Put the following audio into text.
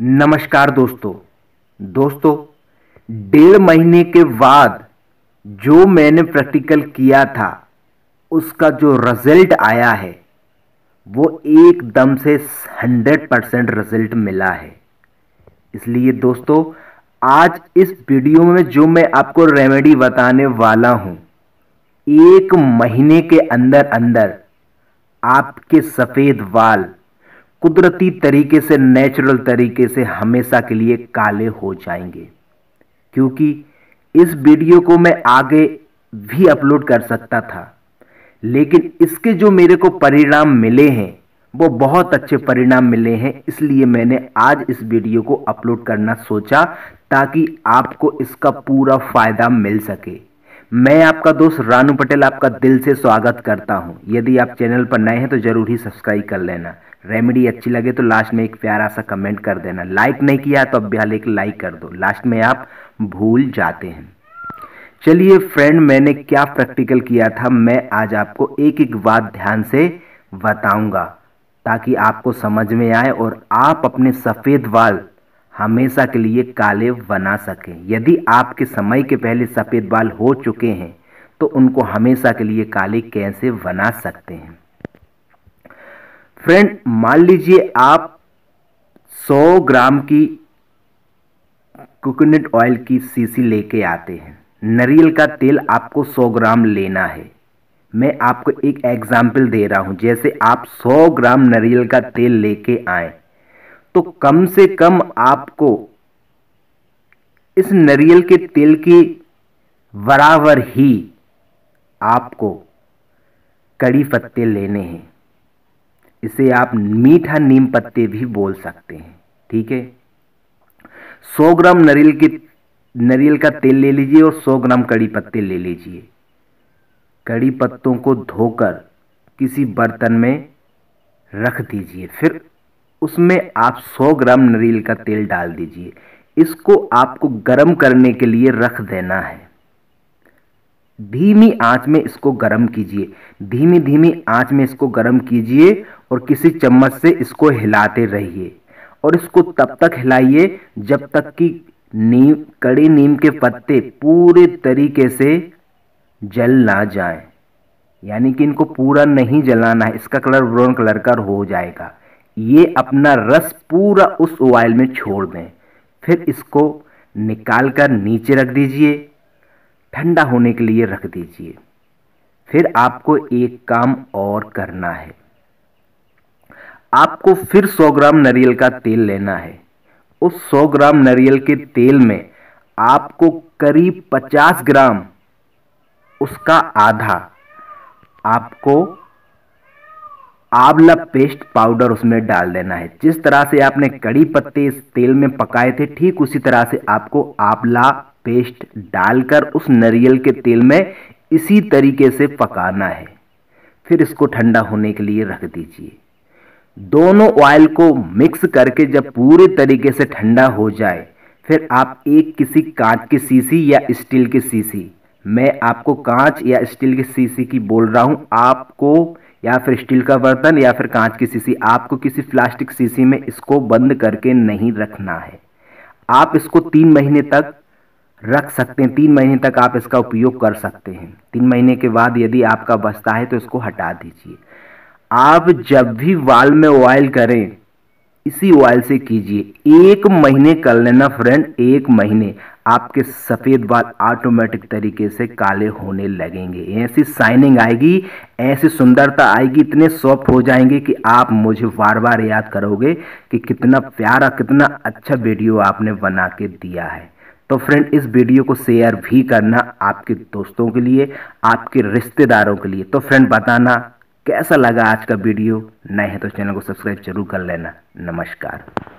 नमस्कार दोस्तों, 1.5 महीने के बाद जो मैंने प्रैक्टिकल किया था उसका जो रिजल्ट आया है वो एकदम से 100% रिजल्ट मिला है। इसलिए दोस्तों, आज इस वीडियो में जो मैं आपको रेमेडी बताने वाला हूँ, 1 महीने के अंदर अंदर आपके सफ़ेद बाल कुदरती तरीके से, नेचुरल तरीके से हमेशा के लिए काले हो जाएंगे। क्योंकि इस वीडियो को मैं आगे भी अपलोड कर सकता था, लेकिन इसके जो मेरे को परिणाम मिले हैं वो बहुत अच्छे परिणाम मिले हैं, इसलिए मैंने आज इस वीडियो को अपलोड करना सोचा ताकि आपको इसका पूरा फ़ायदा मिल सके। मैं आपका दोस्त रानू पटेल आपका दिल से स्वागत करता हूं। यदि आप चैनल पर नए हैं तो ज़रूर ही सब्सक्राइब कर लेना। रेमेडी अच्छी लगे तो लास्ट में एक प्यारा सा कमेंट कर देना। लाइक नहीं किया तो अब हाल एक लाइक कर दो, लास्ट में आप भूल जाते हैं। चलिए फ्रेंड, मैंने क्या प्रैक्टिकल किया था मैं आज आपको एक बात ध्यान से बताऊँगा ताकि आपको समझ में आए और आप अपने सफ़ेद बाल हमेशा के लिए काले बना सकें। यदि आपके समय के पहले सफ़ेद बाल हो चुके हैं तो उनको हमेशा के लिए काले कैसे बना सकते हैं। फ्रेंड, मान लीजिए आप 100 ग्राम की कोकोनट ऑयल की शीशी लेके आते हैं। नारियल का तेल आपको 100 ग्राम लेना है। मैं आपको एक एग्जाम्पल दे रहा हूँ। जैसे आप 100 ग्राम नारियल का तेल लेके आए तो कम से कम आपको इस नारियल के तेल की बराबर ही आपको कड़ी पत्ते लेने हैं। इसे आप मीठा नीम पत्ते भी बोल सकते हैं, ठीक है। 100 ग्राम नारियल का तेल ले लीजिए और 100 ग्राम कड़ी पत्ते ले लीजिए। कड़ी पत्तों को धोकर किसी बर्तन में रख दीजिए। फिर उसमें आप 100 ग्राम नारियल का तेल डाल दीजिए। इसको आपको गर्म करने के लिए रख देना है। धीमी आंच में इसको गर्म कीजिए, धीमी आंच में इसको गर्म कीजिए और किसी चम्मच से इसको हिलाते रहिए। और इसको तब तक हिलाइए जब तक कि कड़े नीम के पत्ते पूरे तरीके से जल ना जाएं, यानी कि इनको पूरा नहीं जलाना है। इसका कलर ब्राउन कलर का हो जाएगा। ये अपना रस पूरा उस ऑयल में छोड़ दें। फिर इसको निकाल कर नीचे रख दीजिए, ठंडा होने के लिए रख दीजिए। फिर आपको एक काम और करना है। आपको फिर 100 ग्राम नारियल का तेल लेना है। उस 100 ग्राम नारियल के तेल में आपको करीब 50 ग्राम, उसका आधा आपको आंवला पेस्ट पाउडर उसमें डाल देना है। जिस तरह से आपने कड़ी पत्ते इस तेल में पकाए थे, ठीक उसी तरह से आपको आंवला पेस्ट डालकर उस नारियल के तेल में इसी तरीके से पकाना है। फिर इसको ठंडा होने के लिए रख दीजिए। दोनों ऑयल को मिक्स करके जब पूरे तरीके से ठंडा हो जाए, फिर आप एक किसी कांच की शीशी या स्टील की शीशी, मैं आपको कांच या स्टील की शीशी की बोल रहा हूँ, आपको या फिर स्टील का बर्तन या फिर कांच की शीशी, आपको किसी प्लास्टिक शीशी में इसको बंद करके नहीं रखना है। आप इसको 3 महीने तक रख सकते हैं। 3 महीने तक आप इसका उपयोग कर सकते हैं। 3 महीने के बाद यदि आपका बचता है तो इसको हटा दीजिए। आप जब भी बाल में ऑयल करें इसी ऑयल से कीजिए। 1 महीने कर लेना फ्रेंड। 1 महीने आपके सफ़ेद बाल ऑटोमेटिक तरीके से काले होने लगेंगे। ऐसी शाइनिंग आएगी, ऐसी सुंदरता आएगी, इतने सॉफ्ट हो जाएंगे कि आप मुझे बार बार याद करोगे कि कितना प्यारा, कितना अच्छा वीडियो आपने बना के दिया है। तो फ्रेंड, इस वीडियो को शेयर भी करना आपके दोस्तों के लिए, आपके रिश्तेदारों के लिए। तो फ्रेंड, बताना कैसा लगा आज का वीडियो। नए हैं तो चैनल को सब्सक्राइब जरूर कर लेना। नमस्कार।